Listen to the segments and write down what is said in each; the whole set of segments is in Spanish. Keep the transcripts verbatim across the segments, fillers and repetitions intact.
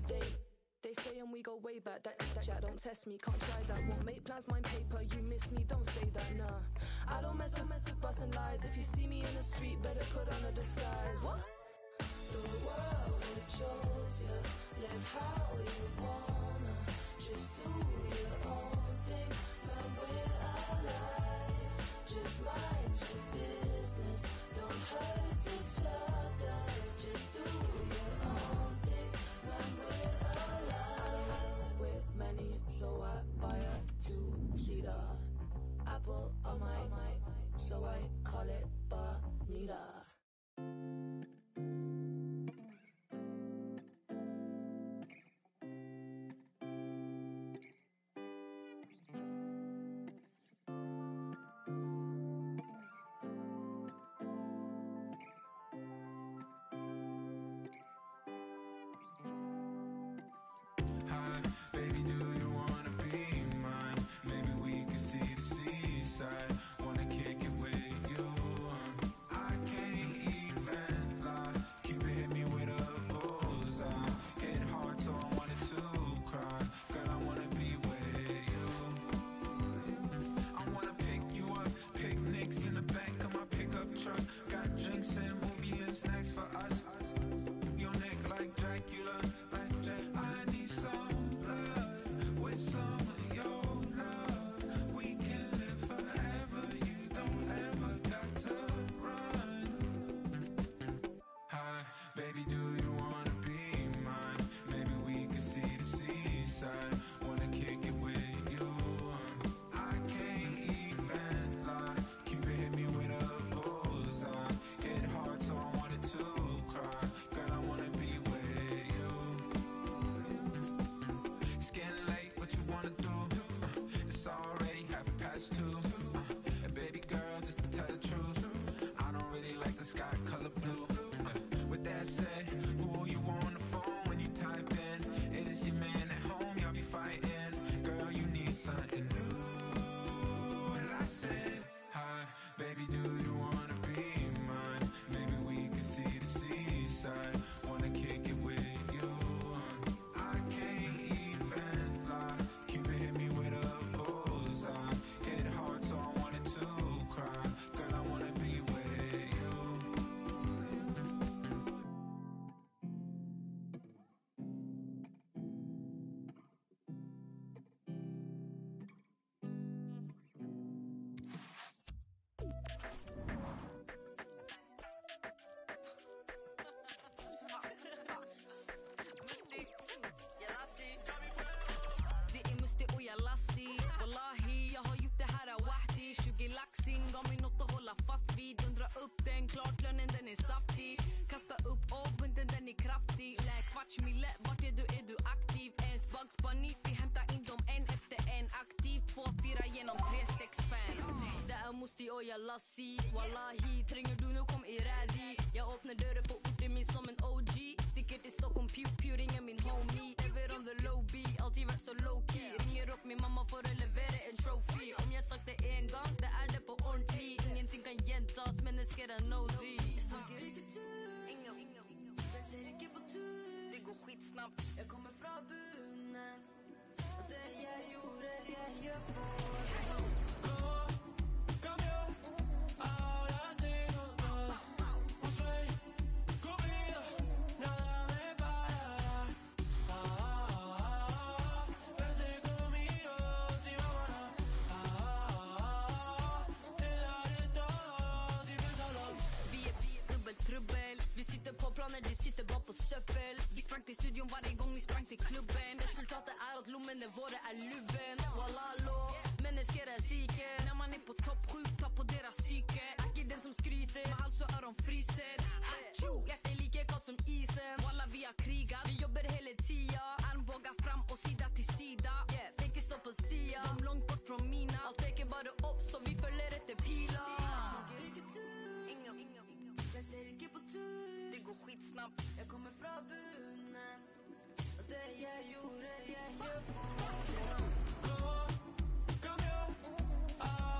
for days. They say and we go way back, that, that chat don't test me, can't try that. Won't make plans, mind paper, you miss me, don't say that, nah. I don't mess up, mess up, bustin' lies. If you see me in the street, better put on a disguise. What? The world it chose you, live how you wanna, just do your own thing, man, we're alive. Just mind your business, don't hurt each other, just do your own thing, man, we're alive. With many, so I buy a two-seater, apple on my mic, so I call it Bonita. Go, come here.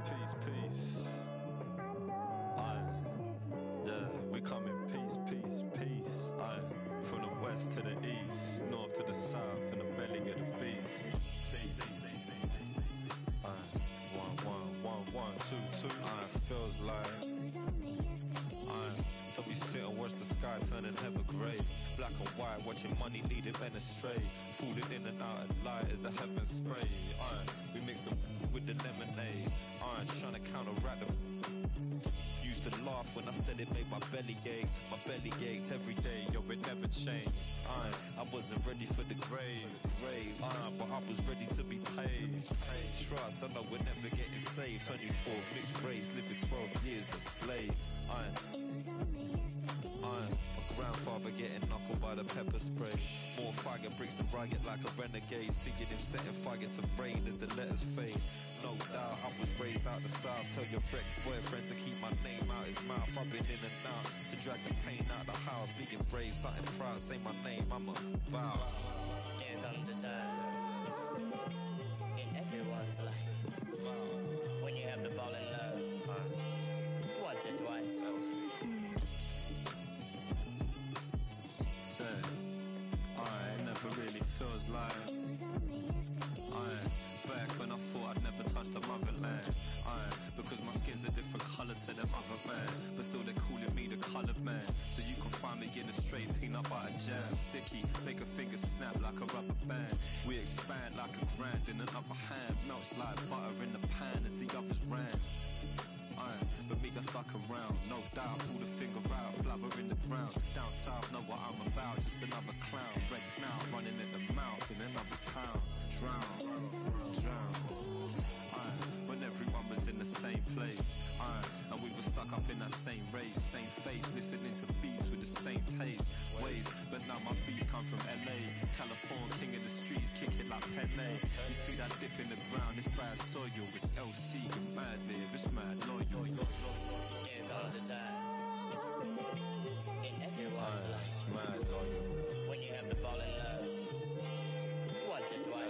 peace, peace, peace. Aye. Yeah, we come in peace, peace, peace. Aye. From the west to the east, north to the south, from the belly of the beast. Aye. One, one, one, one, two, two. Aye. Feels like. Aye. We sit and watch the sky turning heather grey. Black and white, watching money leading men astray. Falling in and out of light as the heavens spray. Aye, we mix them with the lemonade. Aye, trying to counteract them. Used to laugh when I said it made my belly ache. My belly ached every day, yo, it never changed. Aye, I wasn't ready for the grave. Aye, but I was ready to be paid. Trust, I know we're never getting saved. Twenty-four, mixed race, living twelve years a slave. Aye. Aye, my grandfather getting knuckled by the pepper spray. More fire breaks the riot like a renegade. Seeing him setting fire to rain as the letters fade. No doubt I was raised out the south. Tell your ex-boyfriend to keep my name out his mouth. I've been in and out to drag the pain out the house. Being brave, something proud, say my name, I'm a bow. There comes a time in everyone's life when you have the ball in love once or twice. I never really feels like I. Back when I thought I'd never touch the motherland. Aye, because my skin's a different colour to them other man. But still they're calling me the coloured man. So you can find me in a straight peanut butter jam. Sticky, make a finger snap like a rubber band. We expand like a grand in another hand. Melts like butter in the pan as the others ran. Aye, but me, I stuck around, no doubt. Pull the finger out, flubber in the ground. Down south, know what I'm about, just another clown. Red snout running in the mouth in another town. Drown, drown. Aye, when everyone was in the same place. Aye, and we were stuck up in that same race, same face, listening to beats with the same taste, ways. But now my beats come from L A, California, king of the streets, kick it like Pele. You see that dip in the ground, it's bad soil, it's L C, you're mad there, it's mad loyal. Yo, yo, yo, yo. Here comes a time in everyone's uh, life mad, yo. When you have to fall in love once or twice.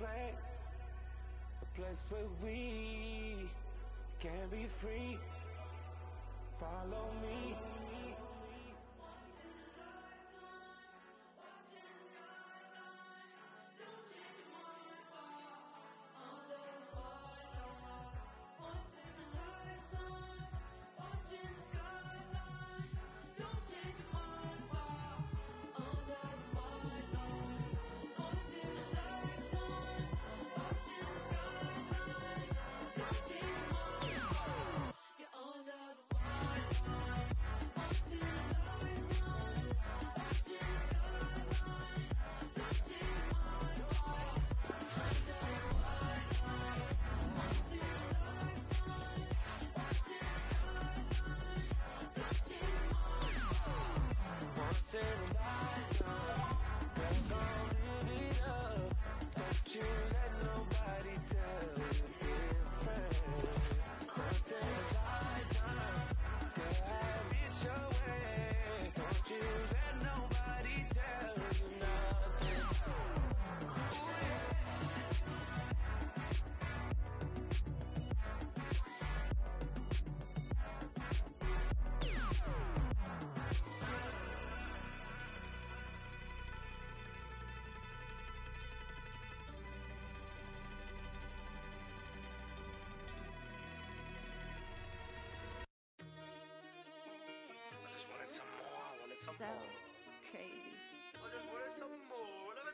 Later, So crazy. I just wanted some more, all of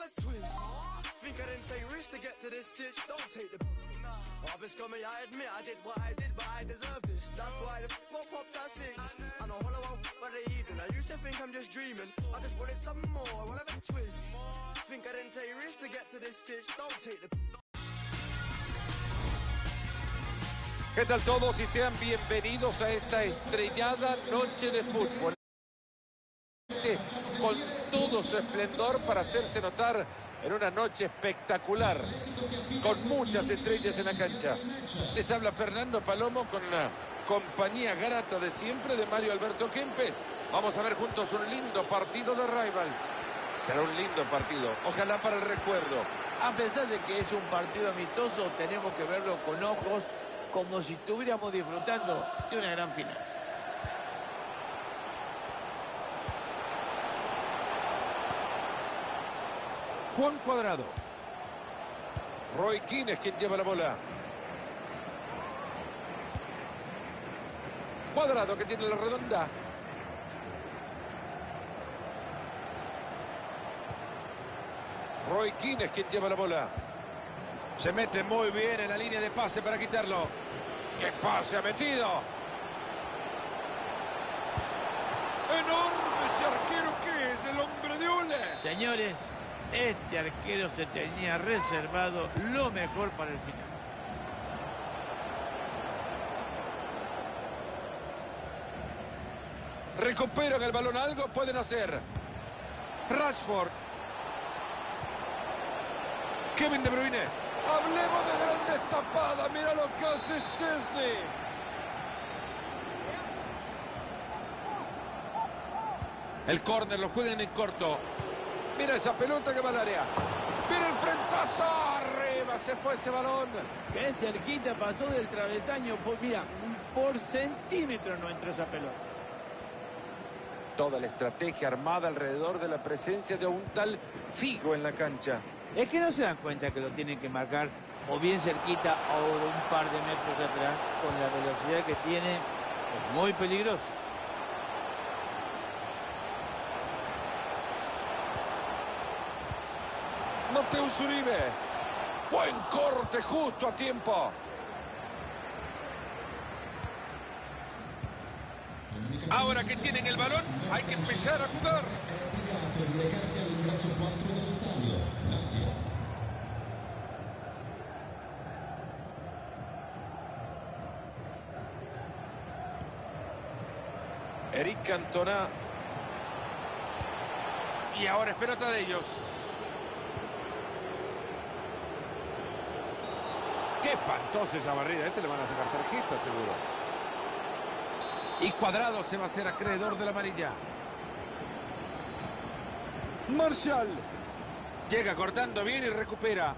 a twist. Think I didn't take risks to get to this sitch. Don't take the I've been scummy, I admit I did what I did, but I deserve this. That's why the got popped at six. And a hollow out by the evening. I used to think I'm just dreaming. I just wanted some more, I wanna have a twist. Think I didn't take risks to get to this sitch. Don't take the... ¿Qué tal todos? Y sean bienvenidos a esta estrellada noche de fútbol. Con todo su esplendor para hacerse notar en una noche espectacular, con muchas estrellas en la cancha. Les habla Fernando Palomo con la compañía grata de siempre de Mario Alberto Kempes. Vamos a ver juntos un lindo partido de Rivals. Será un lindo partido, ojalá para el recuerdo. A pesar de que es un partido amistoso, tenemos que verlo con ojos como si estuviéramos disfrutando de una gran final. Juan Cuadrado. Roy Keane es quien lleva la bola. Cuadrado que tiene la redonda. Roy Keane es quien lleva la bola. Se mete muy bien en la línea de pase para quitarlo. ¡Qué pase ha metido! ¡Enorme ese arquero que es el hombre de Ole! Señores, este arquero se tenía reservado lo mejor para el final. Recuperan el balón, algo pueden hacer. Rashford. Kevin De Bruyne. Hablemos de grandes tapadas. Mira lo que hace Szczesny. El córner lo juegan en corto. Mira esa pelota que va al área. Mira el frentazo. Arriba se fue ese balón. Qué cerquita pasó del travesaño. Pues mira, por centímetro no entró esa pelota. Toda la estrategia armada alrededor de la presencia de un tal Figo en la cancha. Es que no se dan cuenta que lo tienen que marcar o bien cerquita o un par de metros atrás. Con la velocidad que tiene, es muy peligroso. Mateo Uribe. Buen corte, justo a tiempo. Ahora que tienen el balón, hay que empezar a jugar. Eric Cantona. Y ahora es pelota de ellos. ¡Qué espantosa esa barrida! A este le van a sacar tarjeta, seguro. Y Cuadrado se va a hacer acreedor de la amarilla. Marshall. Llega cortando bien y recupera.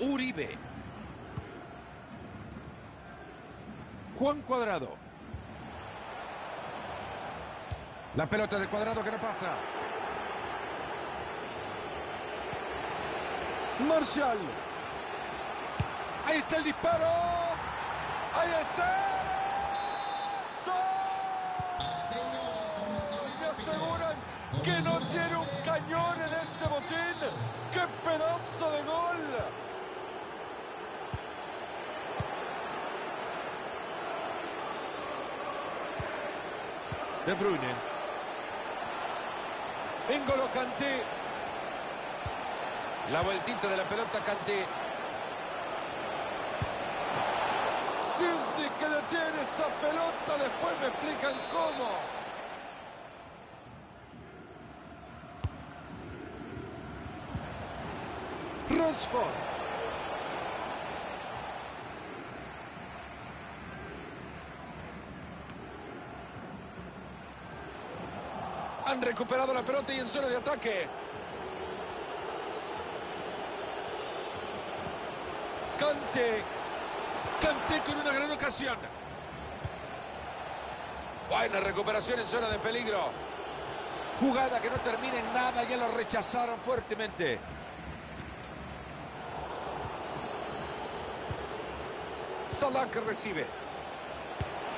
Uribe. Juan Cuadrado. La pelota de Cuadrado que no pasa. Marshall. Ahí está el disparo. Ahí está. ¡Sol! Me aseguran que no tiene un cañón en ese botín. ¡Qué pedazo de gol! De Bruyne. N'Golo Canté. La vueltita de la pelota, Canté. Szczesny que detiene esa pelota. Después me explican cómo. Rashford. Han recuperado la pelota y en zona de ataque. Canté. Canté con una gran ocasión. Buena recuperación en zona de peligro. Jugada que no termina en nada. Ya lo rechazaron fuertemente. Salah que recibe.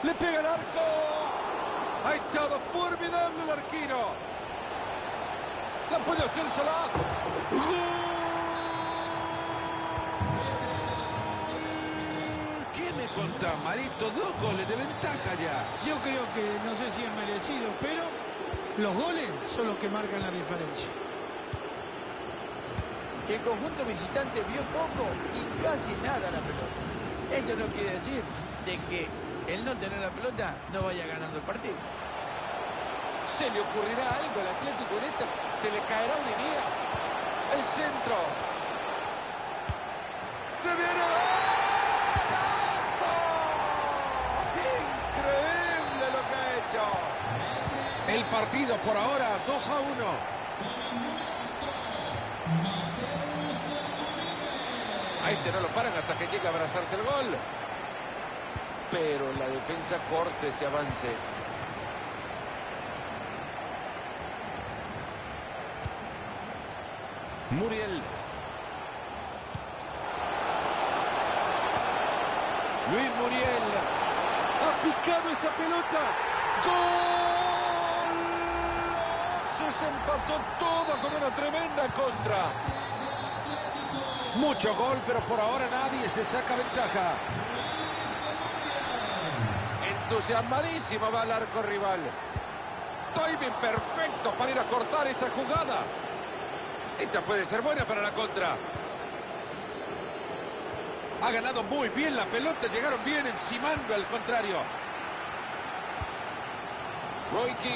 Le pega el arco. Ha estado formidable el arquero. La puede hacer Salah. ¡Gol! ¿Qué me contás, Marito? Dos goles de ventaja ya. Yo creo que, no sé si es merecido, pero los goles son los que marcan la diferencia. El conjunto visitante vio poco y casi nada la pelota. Esto no quiere decir de que el no tener la pelota no vaya ganando el partido. ¿Se le ocurrirá algo al Atlético en esta? ¿Se le caerá una idea? El centro. ¡Se viene! ¡Increíble lo que ha hecho! El partido por ahora dos a uno. A este no lo paran hasta que llegue a abrazarse el gol. Pero la defensa corte ese avance. Muriel. Luis Muriel. Ha picado esa pelota. ¡Gol! Se empató todo con una tremenda contra. Mucho gol, pero por ahora nadie se saca ventaja. Entusiasmadísimo va al arco rival. Timing perfecto para ir a cortar esa jugada. Esta puede ser buena para la contra. Ha ganado muy bien la pelota. Llegaron bien encimando al contrario. Roy Keane.